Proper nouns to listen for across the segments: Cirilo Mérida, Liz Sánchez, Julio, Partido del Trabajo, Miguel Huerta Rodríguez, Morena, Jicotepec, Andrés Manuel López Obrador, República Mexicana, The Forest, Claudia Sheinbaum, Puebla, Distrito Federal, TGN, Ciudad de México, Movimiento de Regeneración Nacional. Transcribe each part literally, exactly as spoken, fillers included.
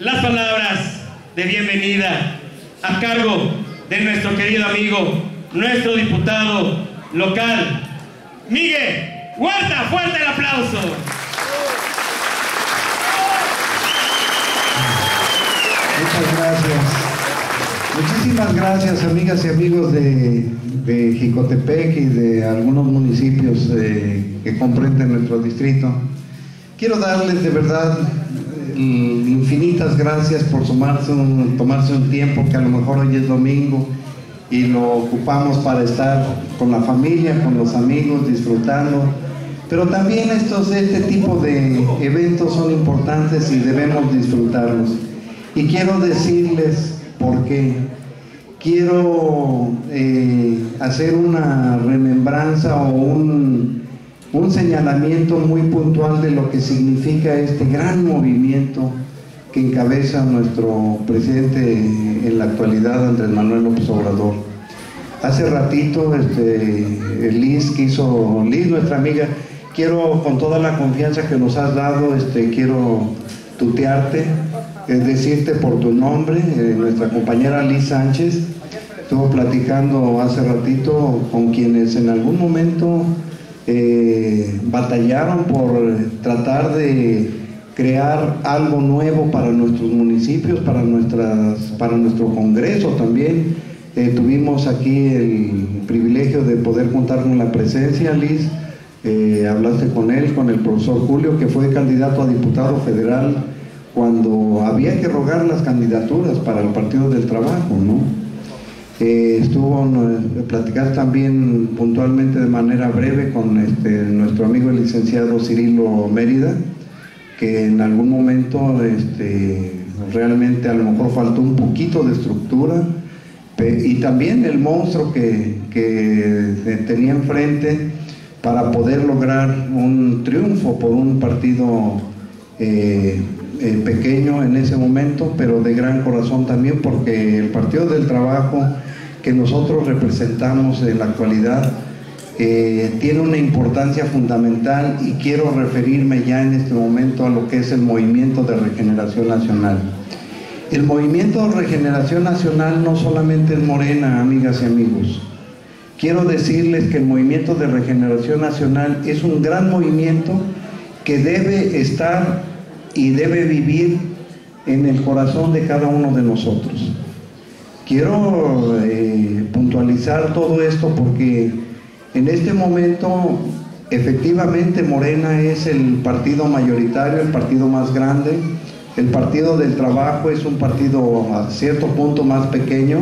las palabras de bienvenida a cargo de nuestro querido amigo, nuestro diputado local, Miguel Huerta. Fuerte el aplauso. Muchas gracias. Muchísimas gracias, amigas y amigos de, de Jicotepec y de algunos municipios eh, que comprenden nuestro distrito. Quiero darles de verdad eh, infinitas gracias por tomarse un, tomarse un tiempo que a lo mejor hoy es domingo y lo ocupamos para estar con la familia, con los amigos, disfrutando. Pero también estos, este tipo de eventos son importantes y debemos disfrutarlos. Y quiero decirles porque quiero eh, hacer una remembranza o un, un señalamiento muy puntual de lo que significa este gran movimiento que encabeza nuestro presidente en la actualidad, Andrés Manuel López Obrador. Hace ratito este, Liz, que hizo, Liz, nuestra amiga, quiero, con toda la confianza que nos has dado, este, quiero tutearte, es decirte por tu nombre. Eh, nuestra compañera Liz Sánchez estuvo platicando hace ratito con quienes en algún momento eh, batallaron por tratar de crear algo nuevo para nuestros municipios, para, nuestras, para nuestro Congreso también. Eh, tuvimos aquí el privilegio de poder contar con la presencia, Liz. Eh, hablaste con él, con el profesor Julio, que fue candidato a diputado federal cuando había que rogar las candidaturas para el Partido del Trabajo, ¿no? Eh, estuvo eh, platicar también puntualmente de manera breve con este, nuestro amigo el licenciado Cirilo Mérida, que en algún momento este, realmente a lo mejor faltó un poquito de estructura, y también el monstruo que, que tenía enfrente para poder lograr un triunfo por un partido eh, Eh, pequeño en ese momento, pero de gran corazón también, porque el Partido del Trabajo que nosotros representamos en la actualidad eh, tiene una importancia fundamental, y quiero referirme ya en este momento a lo que es el Movimiento de Regeneración Nacional. El Movimiento de Regeneración Nacional no solamente es Morena, amigas y amigos. Quiero decirles que el Movimiento de Regeneración Nacional es un gran movimiento que debe estar y debe vivir en el corazón de cada uno de nosotros. Quiero eh, puntualizar todo esto porque en este momento efectivamente Morena es el partido mayoritario, el partido más grande. El Partido del Trabajo es un partido a cierto punto más pequeño,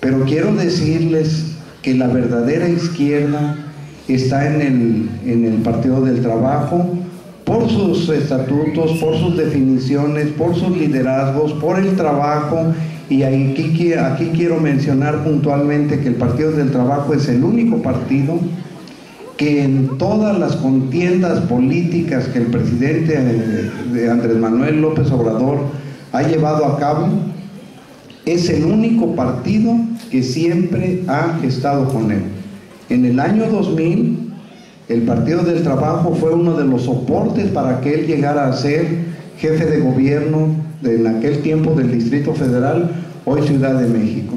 pero quiero decirles que la verdadera izquierda está en el, en el Partido del Trabajo, por sus estatutos, por sus definiciones, por sus liderazgos, por el trabajo. Y aquí, aquí quiero mencionar puntualmente que el Partido del Trabajo es el único partido que en todas las contiendas políticas que el presidente de Andrés Manuel López Obrador ha llevado a cabo, es el único partido que siempre ha estado con él. En el año dos mil, el Partido del Trabajo fue uno de los soportes para que él llegara a ser jefe de gobierno en aquel tiempo del Distrito Federal, hoy Ciudad de México.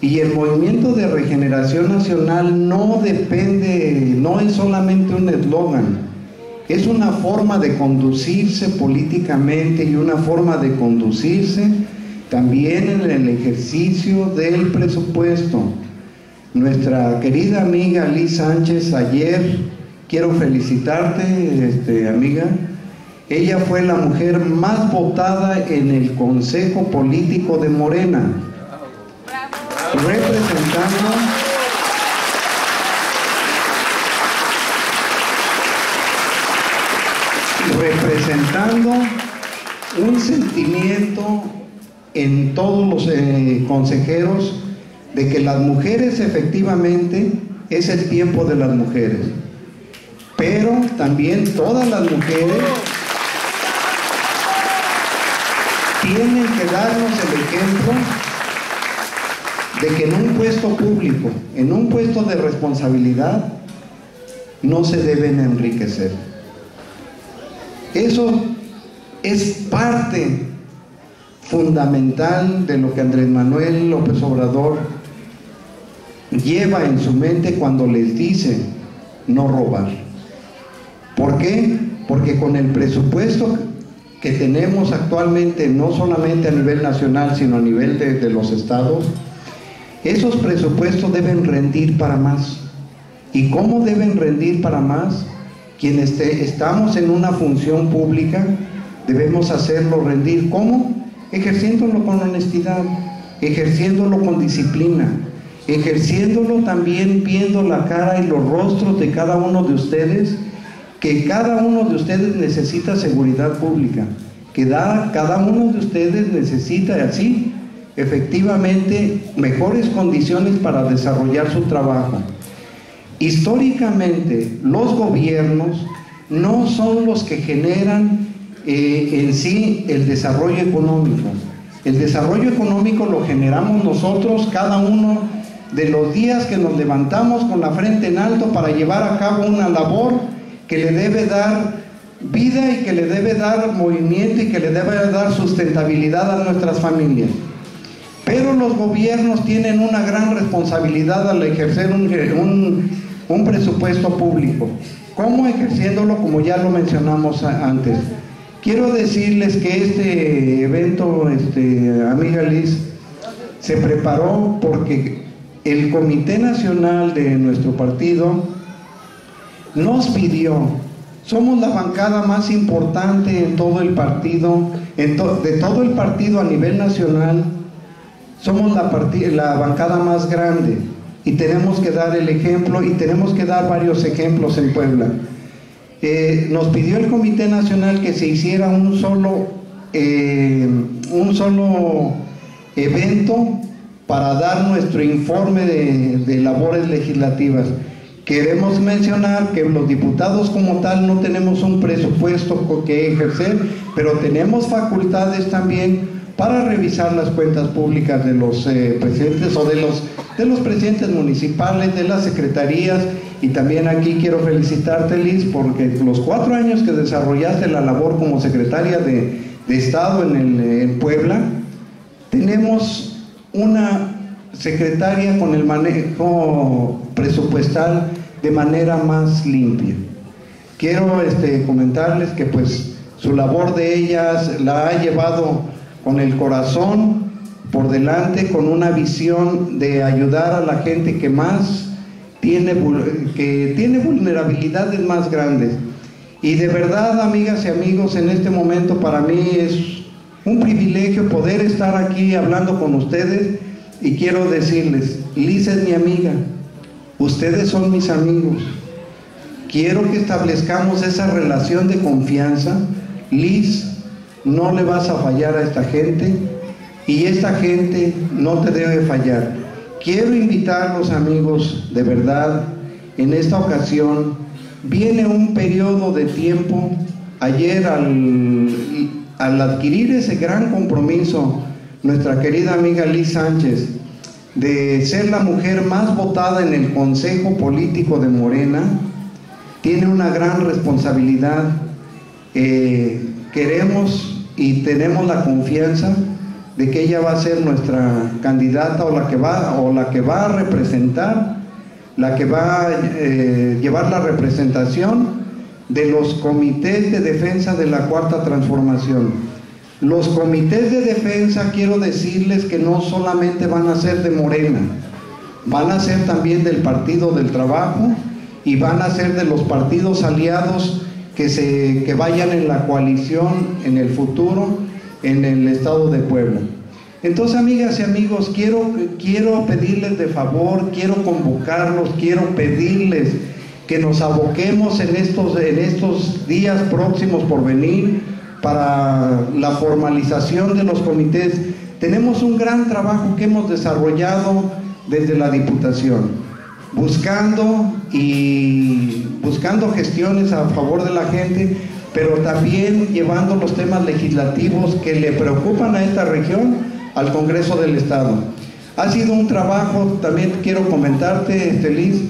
Y el Movimiento de Regeneración Nacional no depende, no es solamente un eslogan, es una forma de conducirse políticamente y una forma de conducirse también en el ejercicio del presupuesto. Nuestra querida amiga Liz Sánchez, ayer, quiero felicitarte, este, amiga. Ella fue la mujer más votada en el Consejo Político de Morena. Bravo. Representando representando un sentimiento en todos los eh, consejeros de que las mujeres, efectivamente, es el tiempo de las mujeres, pero también todas las mujeres tienen que darnos el ejemplo de que en un puesto público, en un puesto de responsabilidad, no se deben enriquecer. Eso es parte fundamental de lo que Andrés Manuel López Obrador lleva en su mente cuando les dice no robar. ¿Por qué? Porque con el presupuesto que tenemos actualmente, no solamente a nivel nacional, sino a nivel de, de los estados, esos presupuestos deben rendir para más. ¿Y cómo deben rendir para más? Quienes te, estamos en una función pública, debemos hacerlo rendir. ¿Cómo? Ejerciéndolo con honestidad, ejerciéndolo con disciplina, ejerciéndolo también viendo la cara y los rostros de cada uno de ustedes, que cada uno de ustedes necesita seguridad pública, que da, cada uno de ustedes necesita así, efectivamente, mejores condiciones para desarrollar su trabajo. Históricamente, los gobiernos no son los que generan eh, en sí el desarrollo económico. El desarrollo económico lo generamos nosotros cada uno de los días que nos levantamos con la frente en alto para llevar a cabo una labor que le debe dar vida y que le debe dar movimiento y que le debe dar sustentabilidad a nuestras familias. Pero los gobiernos tienen una gran responsabilidad al ejercer un, un, un presupuesto público. ¿Cómo? Ejerciéndolo como ya lo mencionamos antes. Quiero decirles que este evento, este, amiga Liz, se preparó porque el Comité Nacional de nuestro partido nos pidió, somos la bancada más importante en todo el partido, en to, de todo el partido a nivel nacional, somos la, la bancada más grande y tenemos que dar el ejemplo y tenemos que dar varios ejemplos en Puebla. Eh, nos pidió el Comité Nacional que se hiciera un solo, eh, un solo evento para dar nuestro informe de, de labores legislativas. Queremos mencionar que los diputados como tal no tenemos un presupuesto que ejercer, pero tenemos facultades también para revisar las cuentas públicas de los eh, presidentes o de los, de los presidentes municipales, de las secretarías. Y también aquí quiero felicitarte, Liz, porque los cuatro años que desarrollaste la labor como secretaria de, de Estado en, el, en Puebla, tenemos una secretaria con el manejo presupuestal de manera más limpia. Quiero este, comentarles que pues su labor de ellas la ha llevado con el corazón por delante, con una visión de ayudar a la gente que más Tiene, que tiene vulnerabilidades más grandes. Y de verdad, amigas y amigos, en este momento para mí es un privilegio poder estar aquí hablando con ustedes, y quiero decirles, Liz es mi amiga, ustedes son mis amigos. Quiero que establezcamos esa relación de confianza. Liz, no le vas a fallar a esta gente, y esta gente no te debe fallar. Quiero invitarlos, amigos, de verdad, en esta ocasión viene un periodo de tiempo. Ayer al, al adquirir ese gran compromiso, nuestra querida amiga Liz Sánchez, de ser la mujer más votada en el Consejo Político de Morena, tiene una gran responsabilidad. Eh, queremos y tenemos la confianza de que ella va a ser nuestra candidata o la que va, o la que va a representar, la que va a eh, llevar la representación de los comités de defensa de la Cuarta Transformación. Los comités de defensa, quiero decirles que no solamente van a ser de Morena, van a ser también del Partido del Trabajo y van a ser de los partidos aliados que, se, que vayan en la coalición en el futuro en el estado de Puebla. Entonces, amigas y amigos, quiero, quiero pedirles de favor, quiero convocarlos, quiero pedirles que nos aboquemos en estos, en estos días próximos por venir para la formalización de los comités. Tenemos un gran trabajo que hemos desarrollado desde la Diputación, buscando, y buscando gestiones a favor de la gente, pero también llevando los temas legislativos que le preocupan a esta región al Congreso del Estado. Ha sido un trabajo, también quiero comentarte, este, Liz,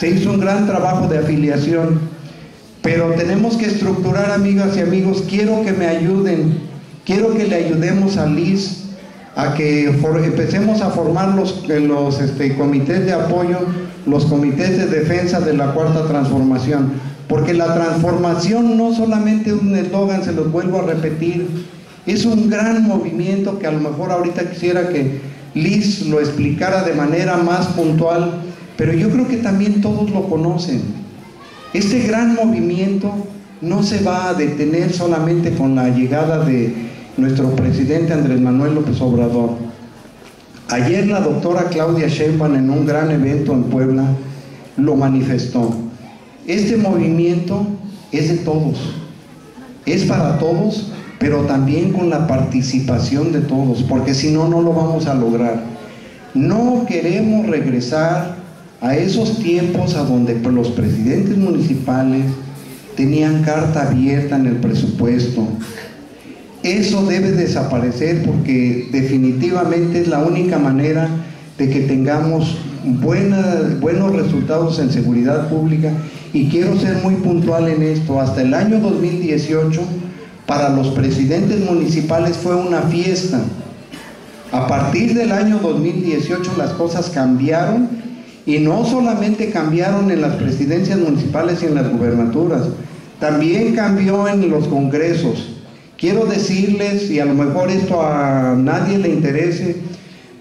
se hizo un gran trabajo de afiliación, pero tenemos que estructurar, amigas y amigos. Quiero que me ayuden, quiero que le ayudemos a Liz a que for, empecemos a formar los, los este, comités de apoyo, los comités de defensa de la Cuarta Transformación, porque la transformación no solamente es un eslogan, se los vuelvo a repetir, es un gran movimiento que a lo mejor ahorita quisiera que Liz lo explicara de manera más puntual, pero yo creo que también todos lo conocen. Este gran movimiento no se va a detener solamente con la llegada de nuestro presidente Andrés Manuel López Obrador. Ayer la doctora Claudia Sheinbaum en un gran evento en Puebla lo manifestó. Este movimiento es de todos, es para todos, pero también con la participación de todos, porque si no, no lo vamos a lograr. No queremos regresar a esos tiempos a donde los presidentes municipales tenían carta abierta en el presupuesto. Eso debe desaparecer, porque definitivamente es la única manera de que tengamos buenas, buenos resultados en seguridad pública. Y quiero ser muy puntual en esto, hasta el año dos mil dieciocho para los presidentes municipales fue una fiesta. A partir del año dos mil dieciocho las cosas cambiaron, y no solamente cambiaron en las presidencias municipales y en las gubernaturas, también cambió en los congresos. Quiero decirles, y a lo mejor esto a nadie le interese,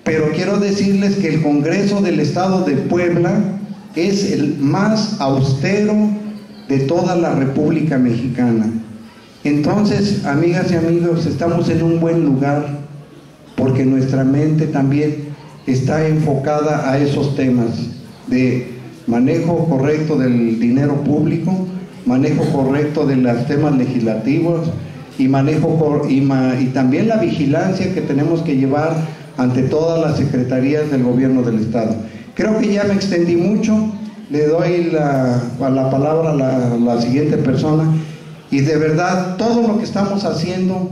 pero quiero decirles que el Congreso del Estado de Puebla es el más austero de toda la República Mexicana. Entonces, amigas y amigos, estamos en un buen lugar, porque nuestra mente también está enfocada a esos temas de manejo correcto del dinero público, manejo correcto de los temas legislativos, y manejo y, ma, y también la vigilancia que tenemos que llevar ante todas las secretarías del gobierno del estado. Creo que ya me extendí mucho, le doy la, la palabra a la, la siguiente persona, y de verdad todo lo que estamos haciendo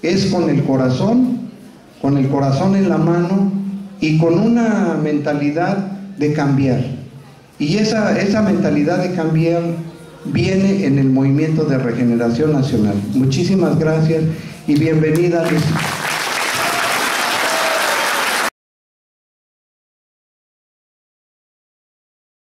es con el corazón, con el corazón en la mano y con una mentalidad de cambiar, y esa, esa mentalidad de cambiar viene en el Movimiento de Regeneración Nacional. Muchísimas gracias y bienvenida, Liz.